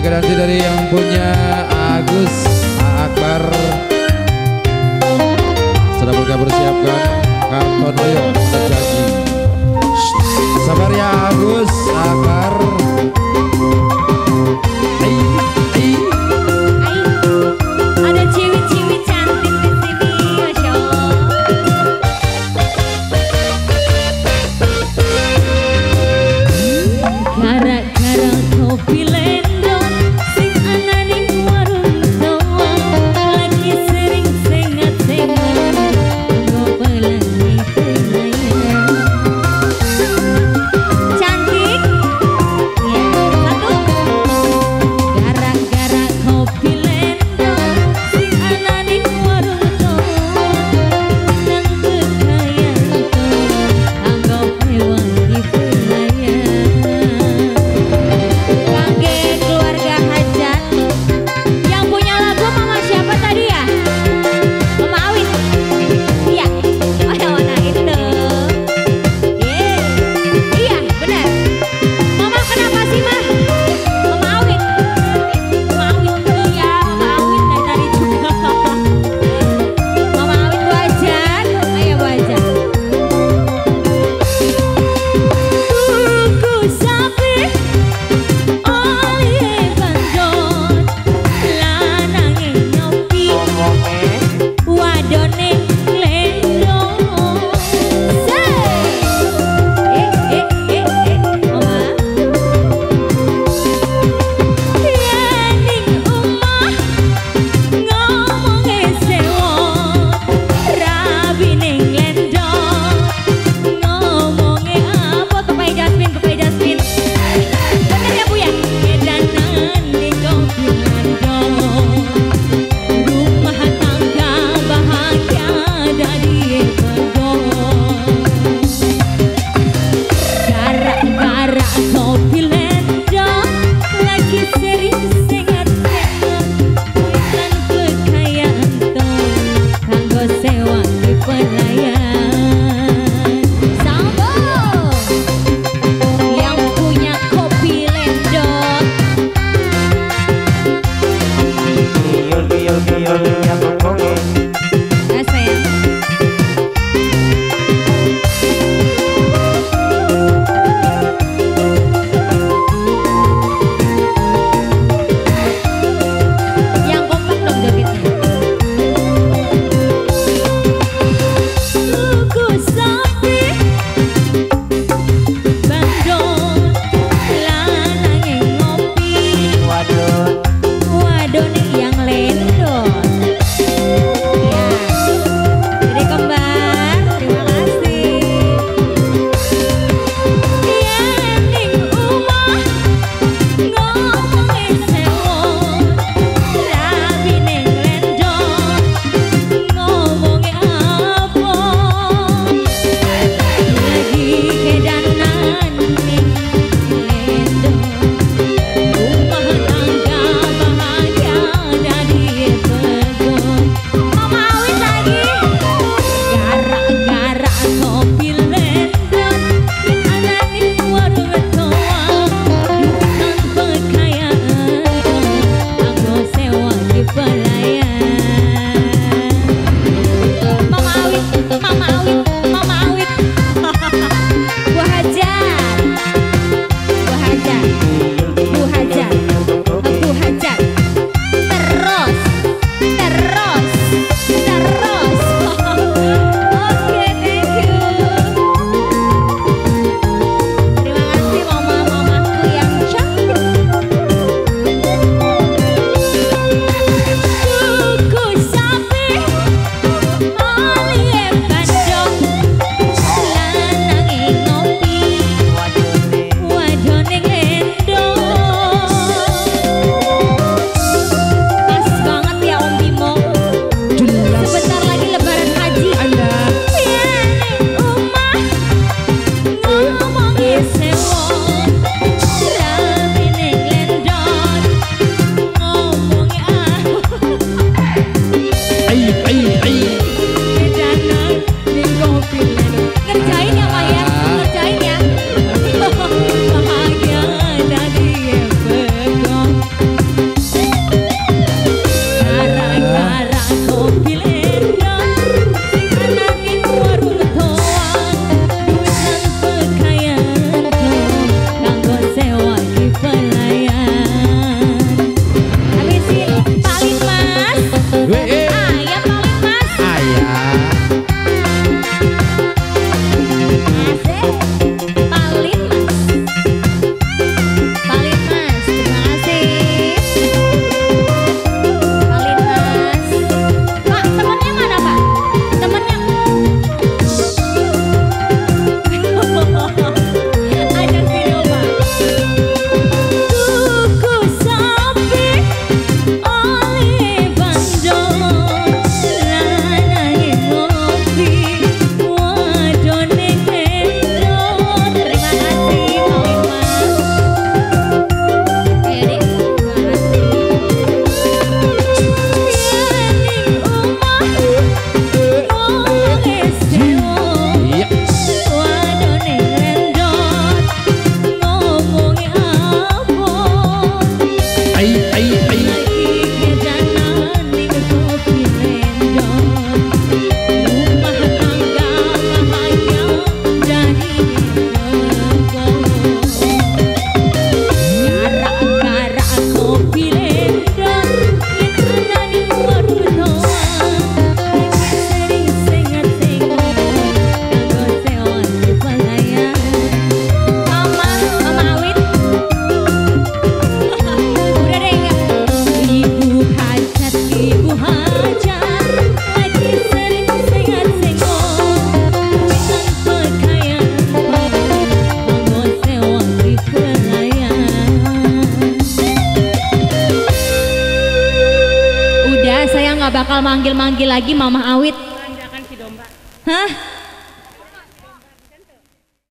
juga nanti dari yang punya Agus Akbar. Sudah bersiapkan karton oyo sejaji. Sabar ya Agus Akbar. saya nggak bakal manggil-manggil lagi Mamah Awit. Manjakan si domba. Hah?